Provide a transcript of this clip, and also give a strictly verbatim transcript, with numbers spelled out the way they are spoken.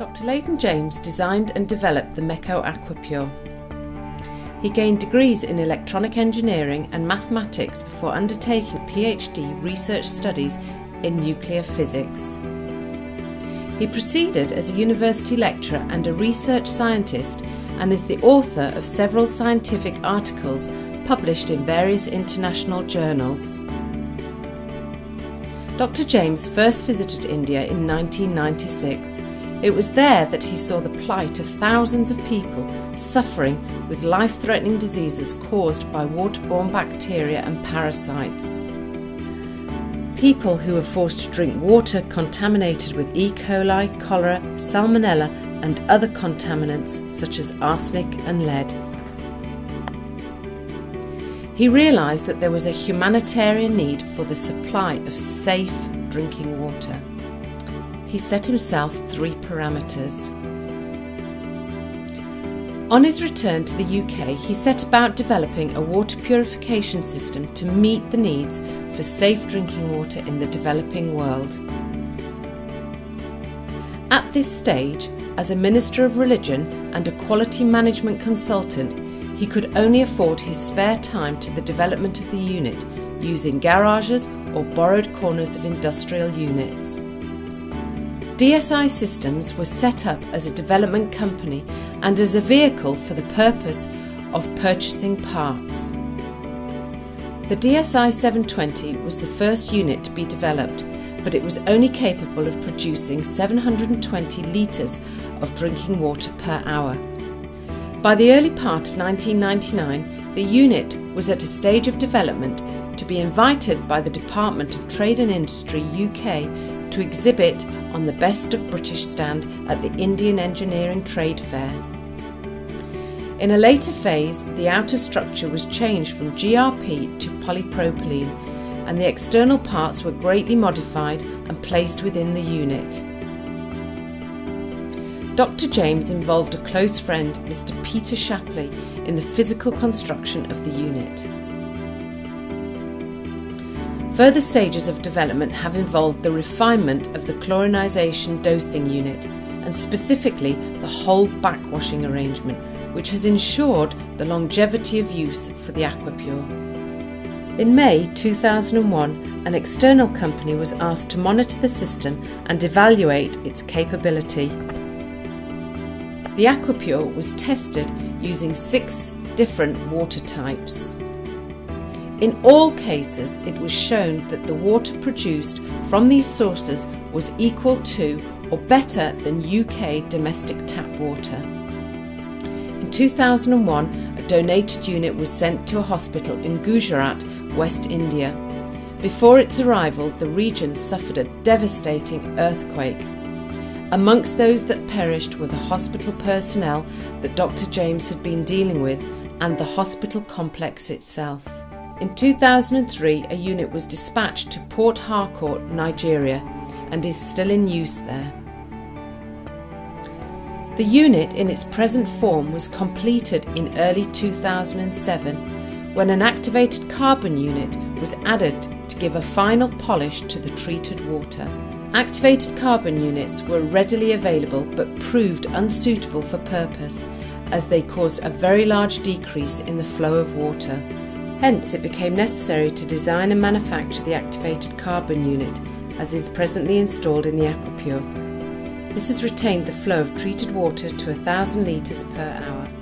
Doctor Leighton James designed and developed the MECKOW Aquapur. He gained degrees in electronic engineering and mathematics before undertaking PhD research studies in nuclear physics. He proceeded as a university lecturer and a research scientist and is the author of several scientific articles published in various international journals. Doctor James first visited India in nineteen ninety-six. It was there that he saw the plight of thousands of people suffering with life-threatening diseases caused by waterborne bacteria and parasites. People who were forced to drink water contaminated with E. coli, cholera, salmonella and other contaminants such as arsenic and lead. He realised that there was a humanitarian need for the supply of safe drinking water. He set himself three parameters. On his return to the U K, he set about developing a water purification system to meet the needs for safe drinking water in the developing world. At this stage, as a minister of religion and a quality management consultant, he could only afford his spare time to the development of the unit, using garages or borrowed corners of industrial units. D S I Systems was set up as a development company and as a vehicle for the purpose of purchasing parts. The D S I seven twenty was the first unit to be developed, but it was only capable of producing seven hundred twenty litres of drinking water per hour. By the early part of nineteen ninety-nine, the unit was at a stage of development to be invited by the Department of Trade and Industry U K to exhibit on the Best of British stand at the Indian Engineering Trade Fair. In a later phase, the outer structure was changed from G R P to polypropylene, and the external parts were greatly modified and placed within the unit. Doctor James involved a close friend, Mister Peter Shapley, in the physical construction of the unit. Further stages of development have involved the refinement of the chlorinization dosing unit, and specifically the whole backwashing arrangement, which has ensured the longevity of use for the Aquapur. In May two thousand one, an external company was asked to monitor the system and evaluate its capability. The Aquapur was tested using six different water types. In all cases, it was shown that the water produced from these sources was equal to or better than U K domestic tap water. In two thousand one, a donated unit was sent to a hospital in Gujarat, West India. Before its arrival, the region suffered a devastating earthquake. Amongst those that perished were the hospital personnel that Doctor James had been dealing with and the hospital complex itself. In two thousand three, a unit was dispatched to Port Harcourt, Nigeria, and is still in use there. The unit in its present form was completed in early two thousand seven, when an activated carbon unit was added to give a final polish to the treated water. Activated carbon units were readily available but proved unsuitable for purpose, as they caused a very large decrease in the flow of water. Hence, it became necessary to design and manufacture the activated carbon unit, as is presently installed in the Aquapur. This has retained the flow of treated water to one thousand litres per hour.